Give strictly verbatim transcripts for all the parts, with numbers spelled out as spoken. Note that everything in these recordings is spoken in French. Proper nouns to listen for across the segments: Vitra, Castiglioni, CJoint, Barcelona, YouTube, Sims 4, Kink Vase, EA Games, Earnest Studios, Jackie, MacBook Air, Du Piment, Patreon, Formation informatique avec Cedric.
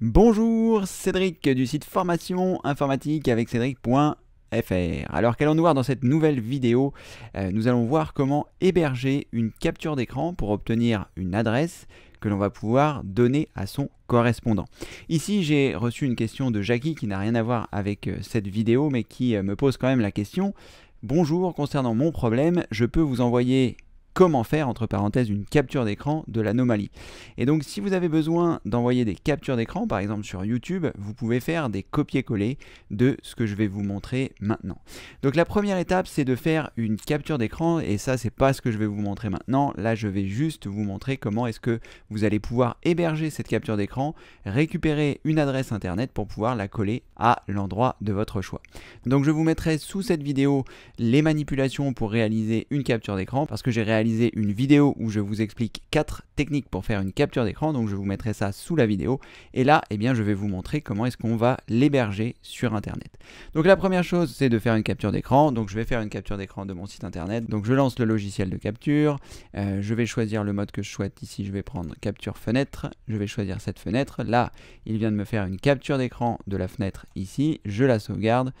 Bonjour, Cédric du site Formation Informatique avec Cédric point F R. Alors qu'allons-nous voir dans cette nouvelle vidéo? euh, Nous allons voir comment héberger une capture d'écran pour obtenir une adresse que l'on va pouvoir donner à son correspondant. Ici, j'ai reçu une question de Jackie qui n'a rien à voir avec cette vidéo mais qui me pose quand même la question. Bonjour, concernant mon problème, je peux vous envoyer... comment faire, entre parenthèses, une capture d'écran de l'anomalie. Et donc, si vous avez besoin d'envoyer des captures d'écran, par exemple sur YouTube, vous pouvez faire des copier-coller de ce que je vais vous montrer maintenant. Donc, la première étape, c'est de faire une capture d'écran, et ça, c'est pas ce que je vais vous montrer maintenant. Là, je vais juste vous montrer comment est-ce que vous allez pouvoir héberger cette capture d'écran, récupérer une adresse internet pour pouvoir la coller à l'endroit de votre choix. Donc, je vous mettrai sous cette vidéo les manipulations pour réaliser une capture d'écran, parce que j'ai réalisé une vidéo où je vous explique quatre techniques pour faire une capture d'écran, donc je vous mettrai ça sous la vidéo, et là eh bien je vais vous montrer comment est-ce qu'on va l'héberger sur internet. Donc la première chose, c'est de faire une capture d'écran. Donc je vais faire une capture d'écran de mon site internet, donc je lance le logiciel de capture, euh, je vais choisir le mode que je souhaite. Ici je vais prendre capture fenêtre, je vais choisir cette fenêtre, là il vient de me faire une capture d'écran de la fenêtre ici, je la sauvegarde.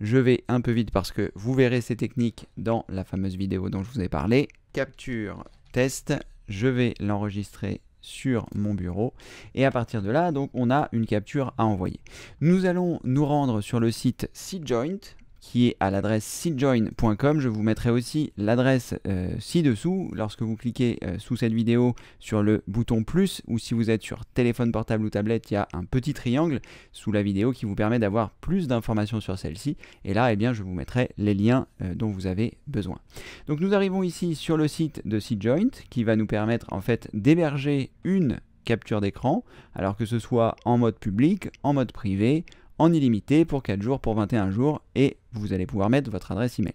Je vais un peu vite parce que vous verrez ces techniques dans la fameuse vidéo dont je vous ai parlé. Capture, test, je vais l'enregistrer sur mon bureau. Et à partir de là, donc, on a une capture à envoyer. Nous allons nous rendre sur le site CJoint, qui est à l'adresse C J O I N T point com. Je vous mettrai aussi l'adresse euh, ci-dessous lorsque vous cliquez euh, sous cette vidéo sur le bouton plus, ou si vous êtes sur téléphone portable ou tablette, il y a un petit triangle sous la vidéo qui vous permet d'avoir plus d'informations sur celle-ci, et là eh bien, je vous mettrai les liens euh, dont vous avez besoin. Donc nous arrivons ici sur le site de CJoint qui va nous permettre en fait d'héberger une capture d'écran, alors que ce soit en mode public, en mode privé, en illimité, pour quatre jours, pour vingt et un jours, et vous allez pouvoir mettre votre adresse email.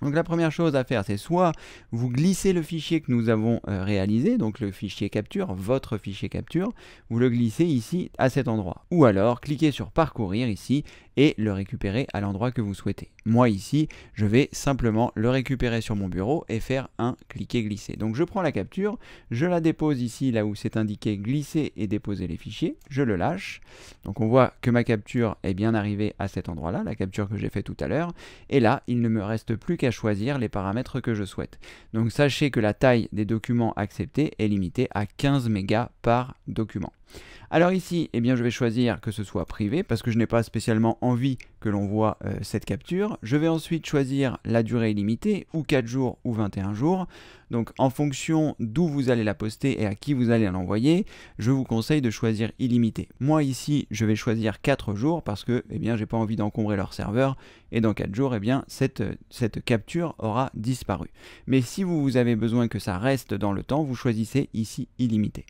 Donc la première chose à faire, c'est soit vous glissez le fichier que nous avons euh, réalisé, donc le fichier capture, votre fichier capture, vous le glissez ici à cet endroit, ou alors cliquez sur parcourir ici et le récupérer à l'endroit que vous souhaitez. Moi ici, je vais simplement le récupérer sur mon bureau et faire un cliquer glisser. Donc je prends la capture, je la dépose ici là où c'est indiqué glisser et déposer les fichiers, je le lâche. Donc on voit que ma capture est bien arrivée à cet endroit là, la capture que j'ai fait tout à l'heure, et là il ne me reste plus qu'à choisir les paramètres que je souhaite. Donc sachez que la taille des documents acceptés est limitée à quinze mégas par document. Alors ici, eh bien, je vais choisir que ce soit privé parce que je n'ai pas spécialement envie que l'on voit euh, cette capture. Je vais ensuite choisir la durée illimitée, ou quatre jours ou vingt et un jours. Donc en fonction d'où vous allez la poster et à qui vous allez l'envoyer, je vous conseille de choisir illimité. Moi ici, je vais choisir quatre jours parce que eh bien, j'ai pas envie d'encombrer leur serveur, et dans quatre jours, eh bien, cette, cette capture aura disparu. Mais si vous, vous avez besoin que ça reste dans le temps, vous choisissez ici illimité.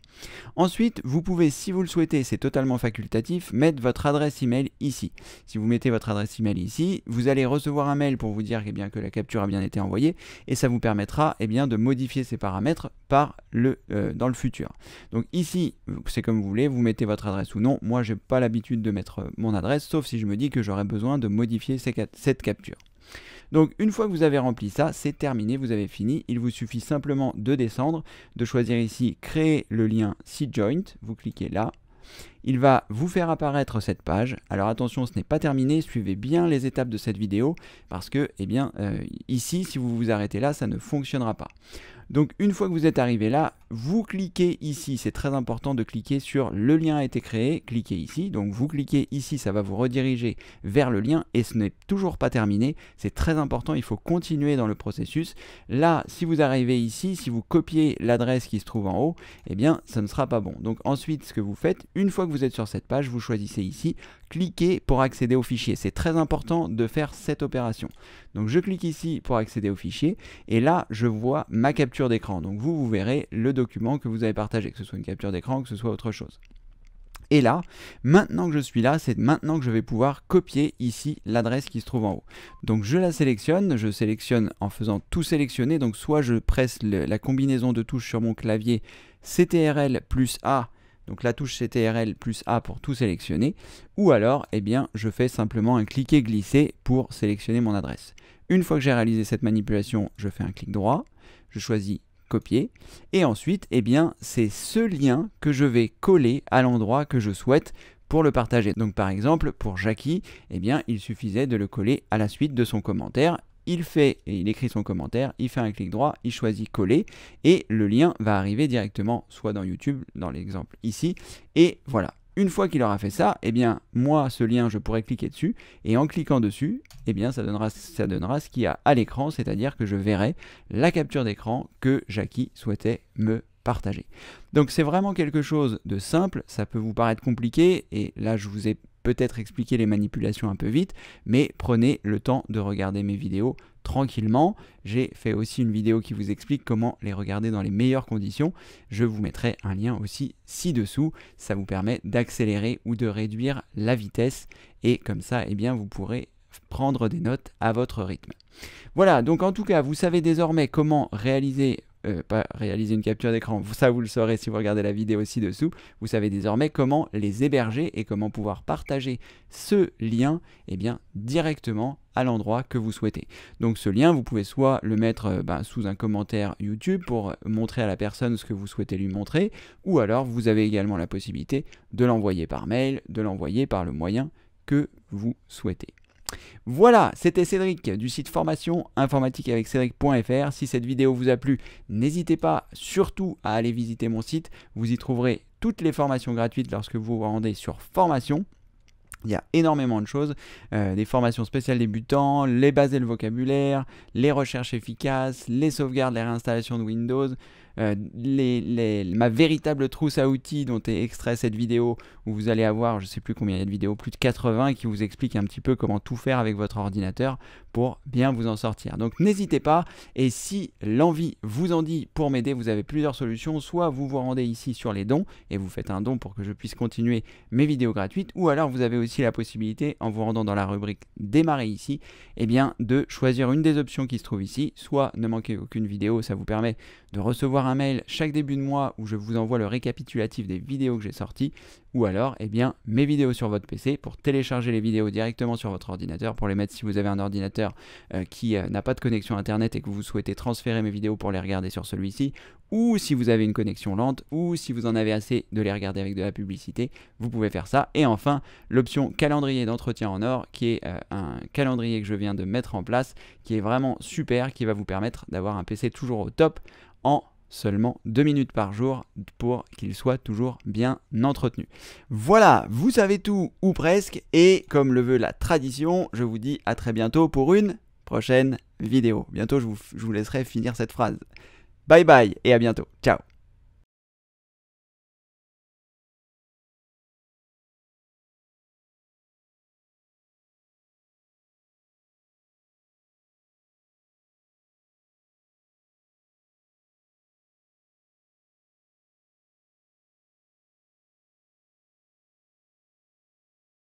Ensuite, vous pouvez, si vous le souhaitez, c'est totalement facultatif, mettre votre adresse email ici. Si vous mettez votre adresse email ici, vous allez recevoir un mail pour vous dire eh bien, que la capture a bien été envoyée, et ça vous permettra eh bien, de modifier ces paramètres par le, euh, dans le futur. Donc ici, c'est comme vous voulez, vous mettez votre adresse ou non. Moi, j'ai pas l'habitude de mettre mon adresse, sauf si je me dis que j'aurais besoin de modifier ces, cette capture. Donc une fois que vous avez rempli ça, c'est terminé, vous avez fini. Il vous suffit simplement de descendre, de choisir ici créer le lien CJoint, vous cliquez là. Il va vous faire apparaître cette page. Alors attention, ce n'est pas terminé, suivez bien les étapes de cette vidéo parce que eh bien, euh, ici, si vous vous arrêtez là, ça ne fonctionnera pas. Donc une fois que vous êtes arrivé là, vous cliquez ici, c'est très important de cliquer sur le lien a été créé, cliquez ici, donc vous cliquez ici, ça va vous rediriger vers le lien, et ce n'est toujours pas terminé, c'est très important, il faut continuer dans le processus. Là, si vous arrivez ici, si vous copiez l'adresse qui se trouve en haut, eh bien ça ne sera pas bon. Donc ensuite, ce que vous faites, une fois que vous êtes sur cette page, vous choisissez ici, cliquez pour accéder au fichier, c'est très important de faire cette opération. Donc je clique ici pour accéder au fichier, et là je vois ma capture d'écran. Donc vous, vous verrez le document que vous avez partagé, que ce soit une capture d'écran, que ce soit autre chose. Et là, maintenant que je suis là, c'est maintenant que je vais pouvoir copier ici l'adresse qui se trouve en haut. Donc je la sélectionne, je sélectionne en faisant tout sélectionner, donc soit je presse le, la combinaison de touches sur mon clavier C T R L plus A, donc la touche C T R L plus A pour tout sélectionner, ou alors eh bien, je fais simplement un cliquer-glisser pour sélectionner mon adresse. Une fois que j'ai réalisé cette manipulation, je fais un clic droit, je choisis copier. Et ensuite, eh bien, c'est ce lien que je vais coller à l'endroit que je souhaite pour le partager. Donc par exemple, pour Jackie, eh bien, il suffisait de le coller à la suite de son commentaire. Il fait et il écrit son commentaire, il fait un clic droit, il choisit coller et le lien va arriver directement soit dans YouTube, dans l'exemple ici, et voilà. Une fois qu'il aura fait ça, eh bien moi ce lien je pourrais cliquer dessus et en cliquant dessus, eh bien ça donnera, ça donnera ce qu'il y a à l'écran, c'est-à-dire que je verrai la capture d'écran que Jackie souhaitait me partager. Donc c'est vraiment quelque chose de simple, ça peut vous paraître compliqué et là je vous ai peut-être expliquer les manipulations un peu vite, mais prenez le temps de regarder mes vidéos tranquillement. J'ai fait aussi une vidéo qui vous explique comment les regarder dans les meilleures conditions. Je vous mettrai un lien aussi ci-dessous. Ça vous permet d'accélérer ou de réduire la vitesse et comme ça, eh bien, vous pourrez prendre des notes à votre rythme. Voilà, donc en tout cas, vous savez désormais comment réaliser... Euh, pas réaliser une capture d'écran, ça vous le saurez si vous regardez la vidéo ci-dessous. Vous savez désormais comment les héberger et comment pouvoir partager ce lien eh bien, directement à l'endroit que vous souhaitez. Donc ce lien, vous pouvez soit le mettre ben, sous un commentaire YouTube pour montrer à la personne ce que vous souhaitez lui montrer, ou alors vous avez également la possibilité de l'envoyer par mail, de l'envoyer par le moyen que vous souhaitez. Voilà, c'était Cédric du site Formation Informatique avec Cédric point F R. Si cette vidéo vous a plu, n'hésitez pas surtout à aller visiter mon site. Vous y trouverez toutes les formations gratuites lorsque vous vous rendez sur Formation. Il y a énormément de choses, euh, des formations spéciales débutants, les bases et le vocabulaire, les recherches efficaces, les sauvegardes, les réinstallations de Windows, euh, les, les, ma véritable trousse à outils dont est extrait cette vidéo où vous allez avoir, je ne sais plus combien il y a de vidéos, plus de quatre-vingts qui vous expliquent un petit peu comment tout faire avec votre ordinateur pour bien vous en sortir. Donc n'hésitez pas et si l'envie vous en dit pour m'aider, vous avez plusieurs solutions. Soit vous vous rendez ici sur les dons et vous faites un don pour que je puisse continuer mes vidéos gratuites ou alors vous avez aussi la possibilité, en vous rendant dans la rubrique démarrer ici, et eh bien de choisir une des options qui se trouve ici, soit ne manquez aucune vidéo, ça vous permet de recevoir un mail chaque début de mois où je vous envoie le récapitulatif des vidéos que j'ai sorties, ou alors et eh bien mes vidéos sur votre P C pour télécharger les vidéos directement sur votre ordinateur, pour les mettre si vous avez un ordinateur euh, qui euh, n'a pas de connexion internet et que vous souhaitez transférer mes vidéos pour les regarder sur celui-ci, ou si vous avez une connexion lente, ou si vous en avez assez de les regarder avec de la publicité, vous pouvez faire ça. Et enfin, l'option calendrier d'entretien en or qui est euh, un calendrier que je viens de mettre en place qui est vraiment super, qui va vous permettre d'avoir un P C toujours au top en seulement deux minutes par jour pour qu'il soit toujours bien entretenu. Voilà, vous savez tout ou presque et comme le veut la tradition, je vous dis à très bientôt pour une prochaine vidéo. Bientôt je vous, je vous laisserai finir cette phrase. Bye bye et à bientôt. Ciao.